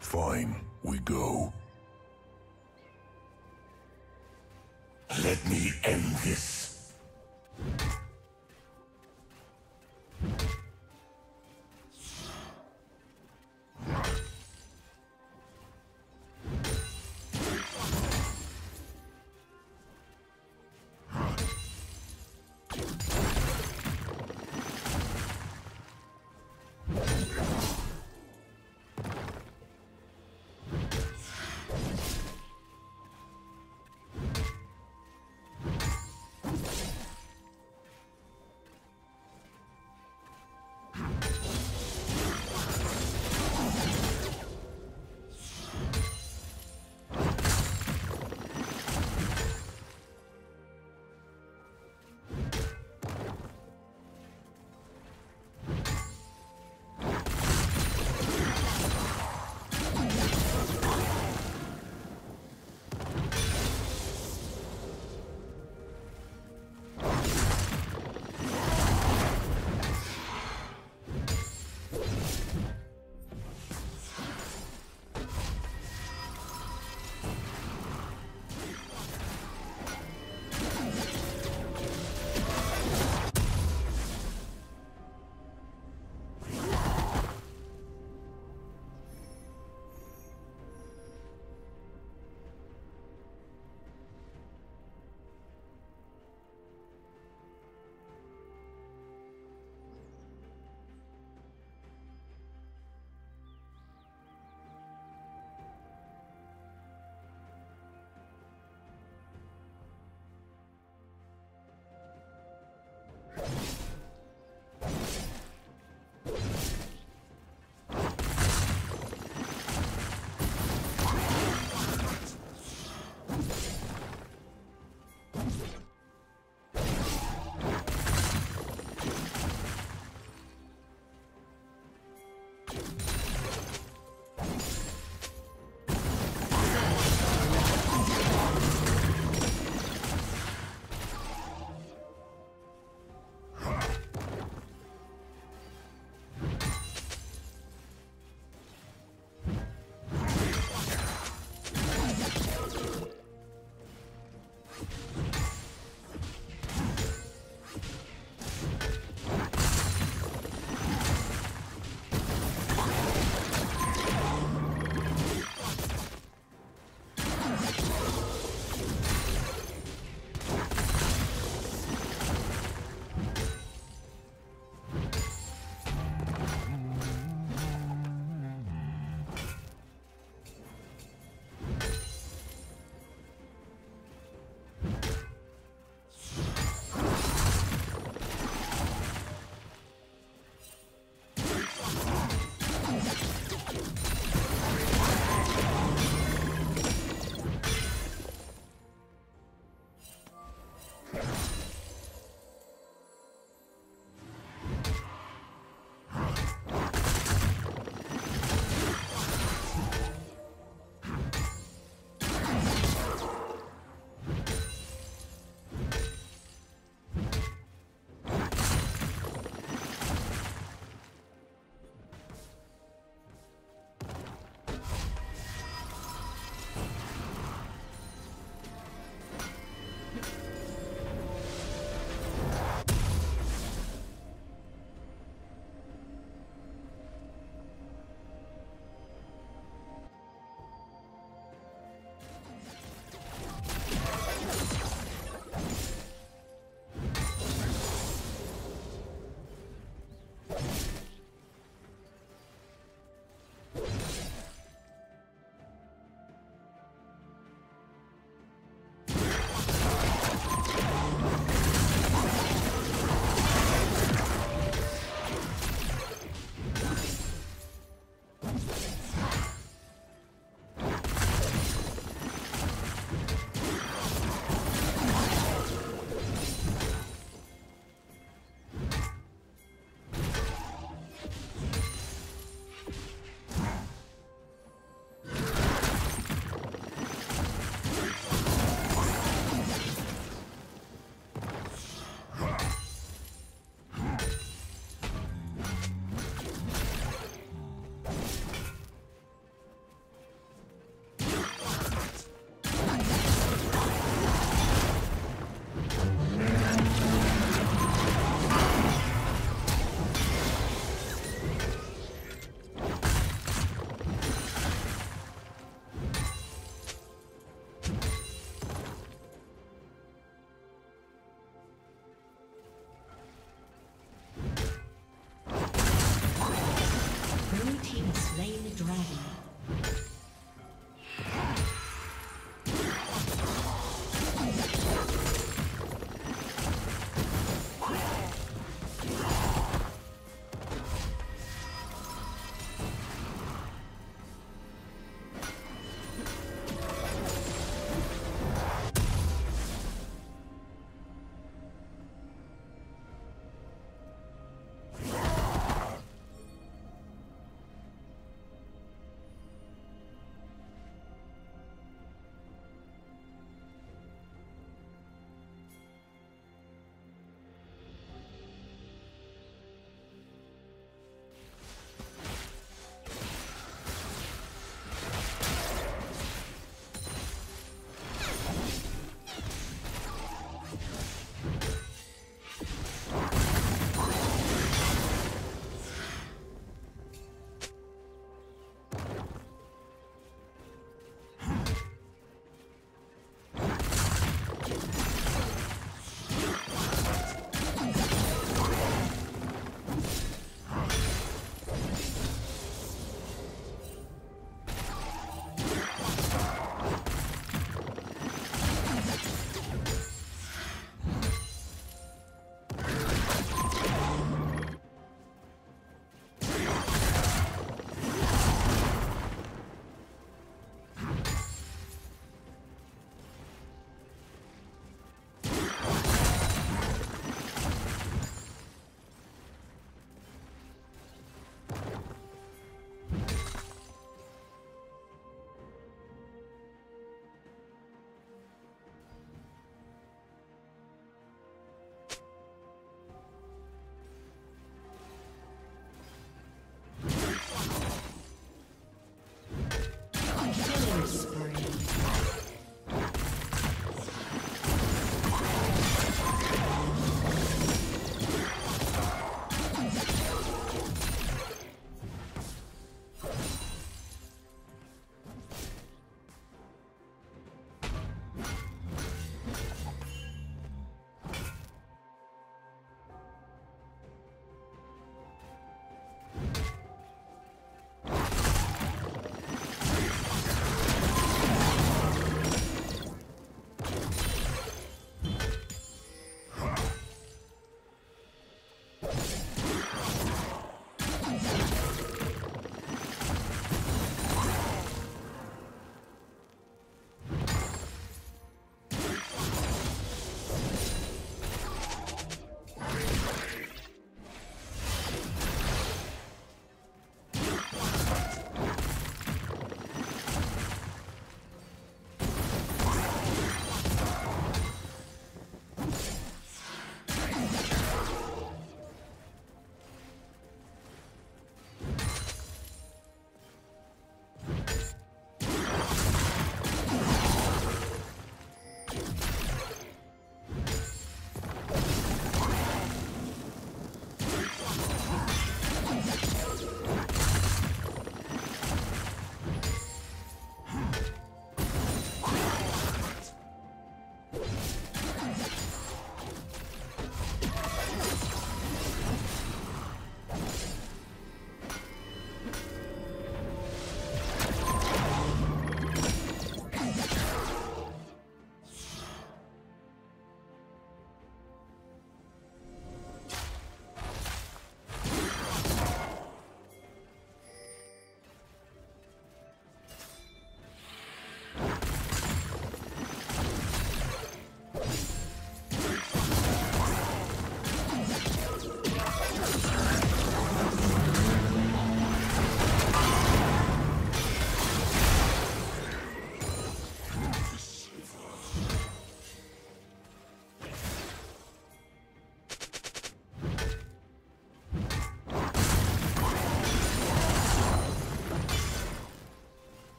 Fine, we go. Let me end this.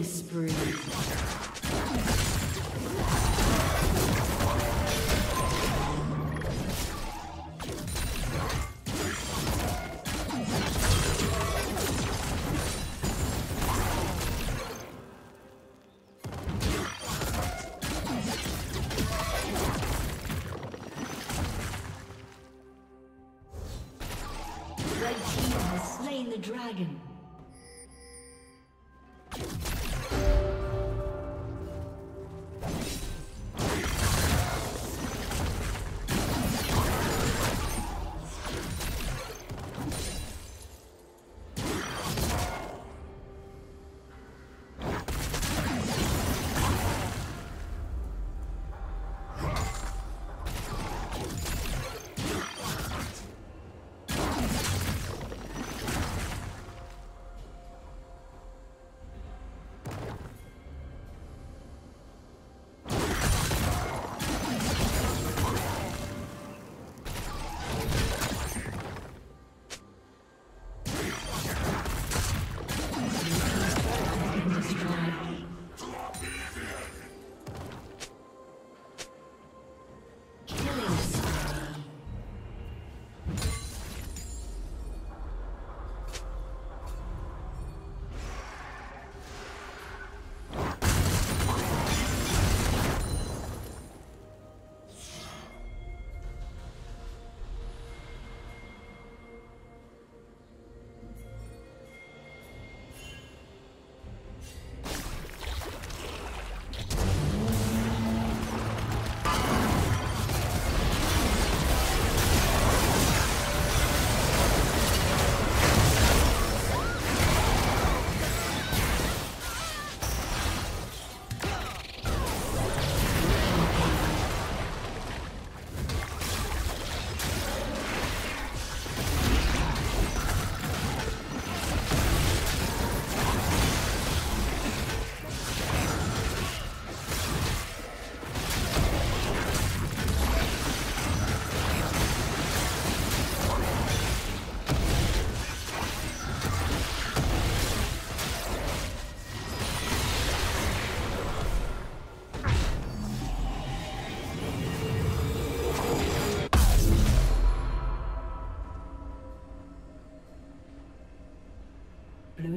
killing spree. Dragon. Blue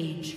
Rampage.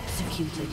Executed.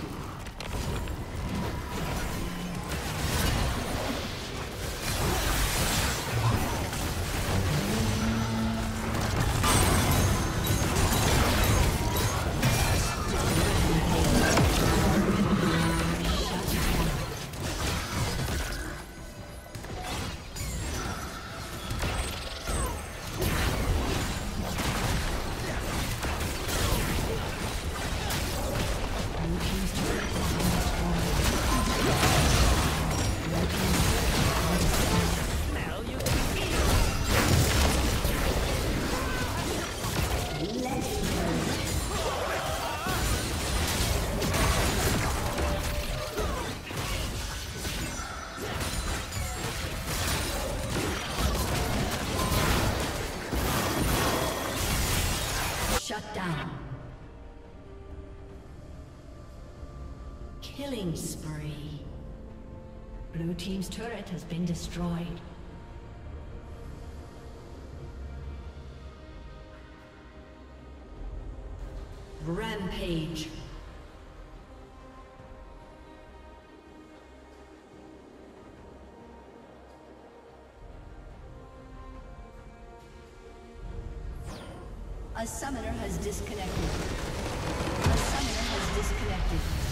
Killing spree. Blue team's turret has been destroyed. Rampage. A summoner has disconnected. A summoner has disconnected.